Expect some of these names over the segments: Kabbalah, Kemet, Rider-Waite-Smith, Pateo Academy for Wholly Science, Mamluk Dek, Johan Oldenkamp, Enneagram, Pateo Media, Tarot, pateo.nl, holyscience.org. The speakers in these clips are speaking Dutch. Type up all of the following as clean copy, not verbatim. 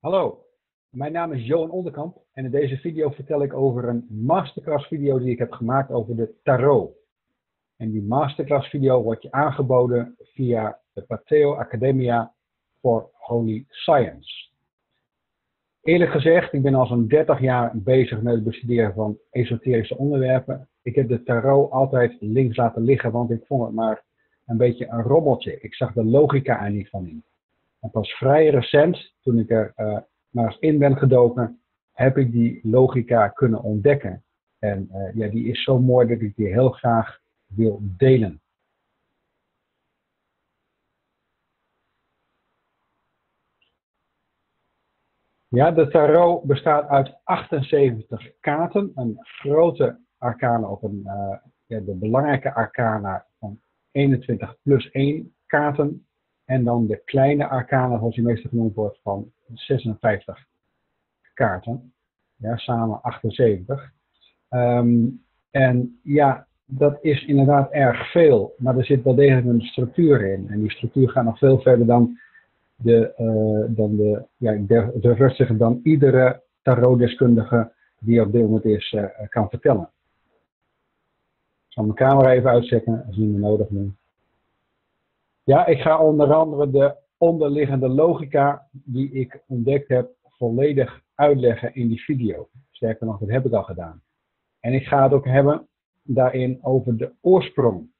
Hallo, mijn naam is Johan Oldenkamp en in deze video vertel ik over een masterclass video die ik heb gemaakt over de tarot. En die masterclass video wordt je aangeboden via de Pateo Academy for Wholly Science. Eerlijk gezegd, ik ben al zo'n 30 jaar bezig met het bestuderen van esoterische onderwerpen. Ik heb de tarot altijd links laten liggen, want ik vond het maar een beetje een rommeltje. Ik zag de logica er niet van in. En pas vrij recent, toen ik er maar eens in ben gedoken, heb ik die logica kunnen ontdekken. En ja, die is zo mooi dat ik die heel graag wil delen. Ja, de tarot bestaat uit 78 kaarten. Een grote arcana of de belangrijke arcana van 21 plus 1 kaarten. En dan de kleine arcana, zoals die meestal genoemd wordt, van 56 kaarten. Ja, samen 78. En ja, dat is inderdaad erg veel. Maar er zit wel degelijk een structuur in. En die structuur gaat nog veel verder dan dan iedere tarotdeskundige die op dit moment is kan vertellen. Ik zal mijn camera even uitzetten, dat is niet meer nodig nu. Ja, ik ga onder andere de onderliggende logica die ik ontdekt heb volledig uitleggen in die video. Sterker nog, dat heb ik al gedaan. En ik ga het ook hebben daarin over de oorsprong.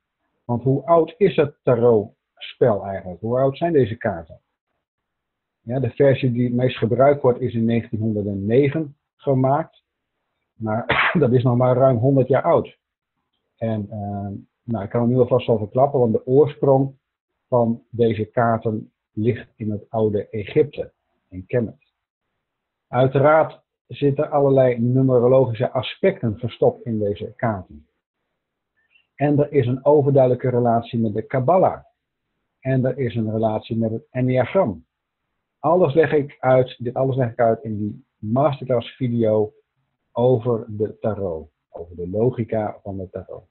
Want hoe oud is het tarotspel eigenlijk? Hoe oud zijn deze kaarten? Ja, de versie die het meest gebruikt wordt is in 1909 gemaakt. Maar dat is nog maar ruim 100 jaar oud. En nou, ik kan er nu alvast wel verklappen, want de oorsprong van deze kaarten ligt in het oude Egypte, in Kemet. Uiteraard zitten allerlei numerologische aspecten verstopt in deze kaarten. En er is een overduidelijke relatie met de Kabbalah. En er is een relatie met het Enneagram. Dit alles leg ik uit in die masterclass video over de tarot. Over de logica van de tarot.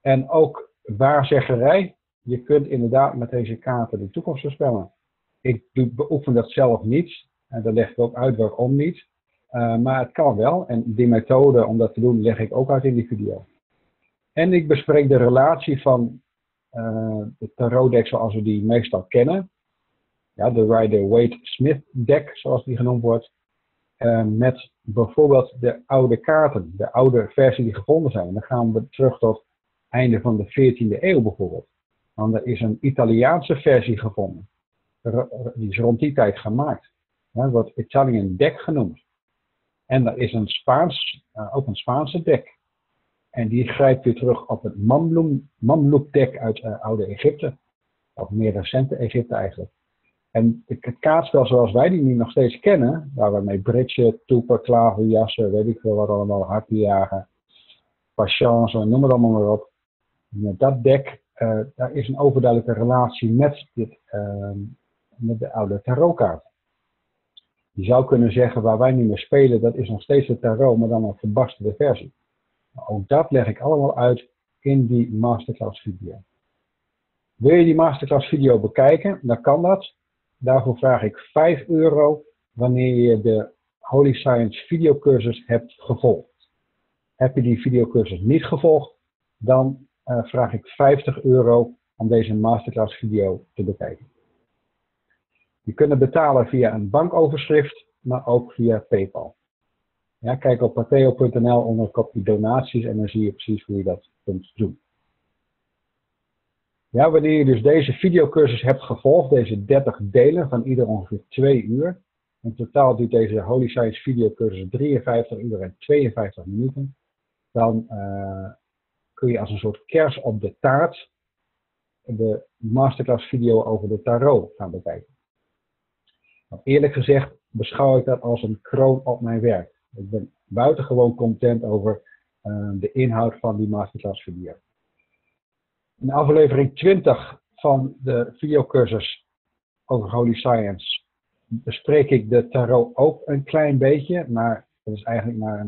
En ook waarzeggerij. Je kunt inderdaad met deze kaarten de toekomst voorspellen. Ik beoefen dat zelf niet. En dat leg ik ook uit waarom niet. Maar het kan wel. En die methode om dat te doen leg ik ook uit in die video. En ik bespreek de relatie van de tarotdek zoals we die meestal kennen. Ja, de Rider-Waite-Smith dek, zoals die genoemd wordt, met bijvoorbeeld de oude kaarten, de oude versie die gevonden zijn. Dan gaan we terug tot het einde van de 14e eeuw bijvoorbeeld. Want er is een Italiaanse versie gevonden. Die is rond die tijd gemaakt. Ja, dat wordt Italian dek genoemd. En er is een Spaanse dek. En die grijpt weer terug op het Mamluk Dek uit oude Egypte. Of meer recente Egypte eigenlijk. En het kaartspel zoals wij die nu nog steeds kennen, waar we mee bridgen, toepen, klaverjassen, weet ik veel wat allemaal, hartenjagen, patience, noem het allemaal maar op. Met dat dek, daar is een overduidelijke relatie met de oude tarotkaart. Je zou kunnen zeggen, waar wij nu mee spelen, dat is nog steeds de tarot, maar dan een verbasterde versie. Maar ook dat leg ik allemaal uit in die masterclass video. Wil je die masterclass video bekijken, dan kan dat. Daarvoor vraag ik €5 wanneer je de Holy Science videocursus hebt gevolgd. Heb je die videocursus niet gevolgd, dan vraag ik €50 om deze masterclass video te bekijken. Je kunt het betalen via een bankoverschrift, maar ook via PayPal. Ja, kijk op pateo.nl onder het kopje donaties en dan zie je precies hoe je dat kunt doen. Ja, wanneer je dus deze videocursus hebt gevolgd, deze 30 delen van ieder ongeveer 2 uur. In totaal duurt deze Holy Science videocursus 53 uur en 52 minuten. Dan kun je als een soort kers op de taart de masterclass video over de tarot gaan bekijken. Want eerlijk gezegd beschouw ik dat als een kroon op mijn werk. Ik ben buitengewoon content over de inhoud van die masterclass video. In aflevering 20 van de videocursus over Holy Science bespreek ik de tarot ook een klein beetje, maar dat is eigenlijk maar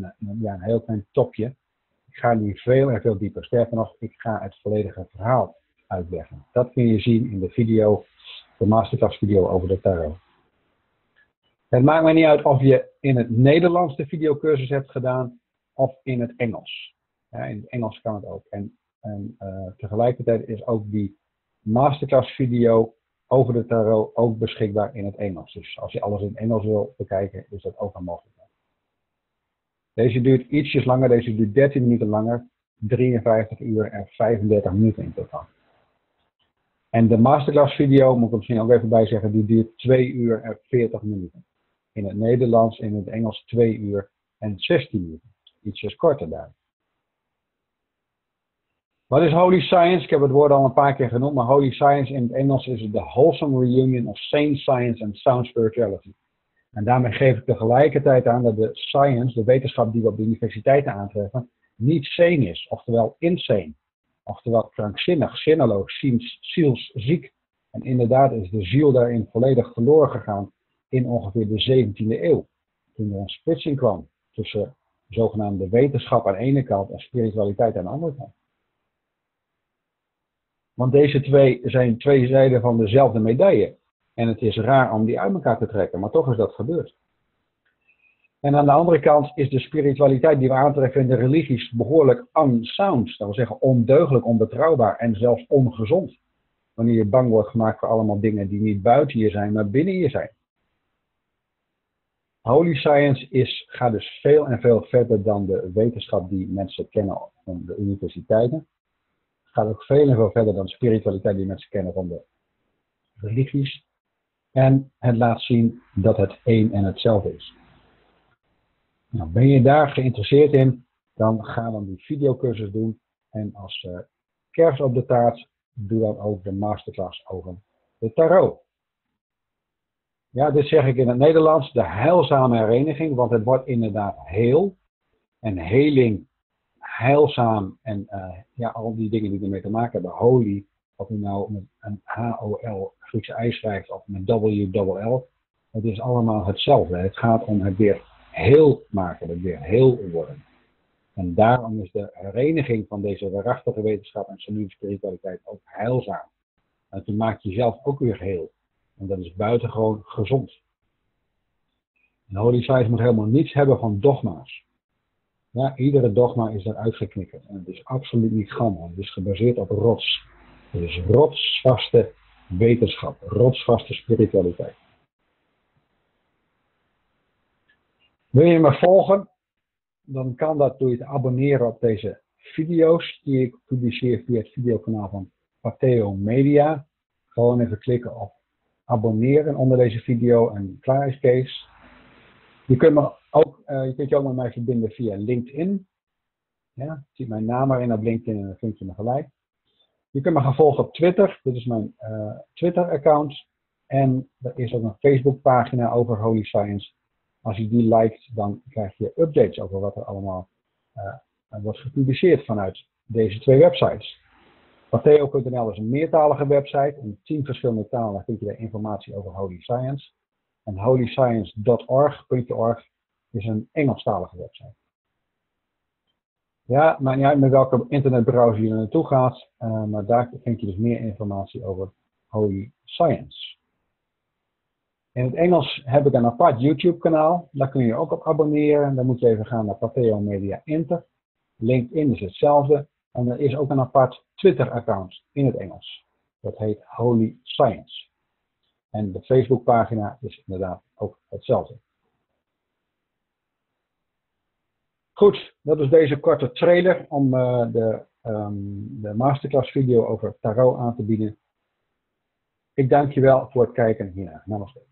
een heel klein topje. Ik ga nu veel en veel dieper. Sterker nog, ik ga het volledige verhaal uitleggen. Dat kun je zien in de masterclass video over de tarot. Het maakt mij niet uit of je in het Nederlands de videocursus hebt gedaan of in het Engels. Ja, in het Engels kan het ook. En tegelijkertijd is ook die masterclass video over de tarot ook beschikbaar in het Engels. Dus als je alles in het Engels wil bekijken, is dat ook een mogelijkheid. Deze duurt ietsjes langer, deze duurt 13 minuten langer, 53 uur en 35 minuten in totaal. En de masterclass video, moet ik er misschien ook even bij zeggen, die duurt 2 uur en 40 minuten. In het Nederlands, in het Engels 2 uur en 16 minuten. Ietsjes korter daar. Wat is Holy Science? Ik heb het woord al een paar keer genoemd, maar Holy Science in het Engels is het The Wholesome Reunion of Sane Science and Sound Spirituality. En daarmee geef ik tegelijkertijd aan dat de science, de wetenschap die we op de universiteiten aantreffen, niet sane is, oftewel insane. Oftewel krankzinnig, zinneloos, zielsziek. En inderdaad is de ziel daarin volledig verloren gegaan in ongeveer de 17e eeuw. Toen er een splitsing kwam tussen zogenaamde wetenschap aan de ene kant en spiritualiteit aan de andere kant. Want deze twee zijn twee zijden van dezelfde medaille. En het is raar om die uit elkaar te trekken, maar toch is dat gebeurd. En aan de andere kant is de spiritualiteit die we aantreffen in de religies behoorlijk unsound. Dat wil zeggen ondeugelijk, onbetrouwbaar en zelfs ongezond. Wanneer je bang wordt gemaakt voor allemaal dingen die niet buiten je zijn, maar binnen je zijn. Holy Science gaat dus veel en veel verder dan de wetenschap die mensen kennen van de universiteiten. Het gaat ook veel en veel verder dan de spiritualiteit die mensen kennen van de religies. En het laat zien dat het één en hetzelfde is. Nou, ben je daar geïnteresseerd in, dan ga dan die videocursus doen. En als kers op de taart, doe dan ook de masterclass over de tarot. Ja, dit zeg ik in het Nederlands, de heilzame hereniging, want het wordt inderdaad heel. En heling, heilzaam en al die dingen die ermee te maken hebben. Holy, of u nou met een H-O-L Griekse I schrijft of met W-L-L, het is allemaal hetzelfde. Het gaat om het weer heel maken, het weer heel worden. En daarom is de hereniging van deze waarachtige wetenschap en solide spiritualiteit ook heilzaam. En toen maak je zelf ook weer heel. En dat is buitengewoon gezond. En Holy Science moet helemaal niets hebben van dogma's. Ja, iedere dogma is eruit geknikkerd. En het is absoluut niet gammel. Het is gebaseerd op rots. Het is rotsvaste wetenschap, rotsvaste spiritualiteit. Wil je me volgen? Dan kan dat door je te abonneren op deze video's die ik publiceer via het videokanaal van Pateo Media. Gewoon even klikken op abonneren onder deze video en klaar is Kees. Je kunt je ook met mij verbinden via LinkedIn. Ja, zie mijn naam erin op LinkedIn en dan vind je me gelijk. Je kunt me gaan volgen op Twitter. Dit is mijn Twitter-account. En er is ook een Facebook-pagina over Holy Science. Als je die liked, dan krijg je updates over wat er allemaal wordt gepubliceerd vanuit deze twee websites. Pateo.nl is een meertalige website. In 10 verschillende talen vind je daar informatie over Holy Science. En holyscience.org is een Engelstalige website. Ja, maakt niet uit met welke internetbrowser je naartoe gaat, maar daar vind je dus meer informatie over Holy Science. In het Engels heb ik een apart YouTube-kanaal. Daar kun je ook op abonneren. Dan moet je even gaan naar Pateo Media Inter. LinkedIn is hetzelfde. En er is ook een apart Twitter-account in het Engels. Dat heet Holy Science. En de Facebookpagina is inderdaad ook hetzelfde. Goed, dat is deze korte trailer om de masterclass video over tarot aan te bieden. Ik dank je wel voor het kijken hiernaar. Namaste.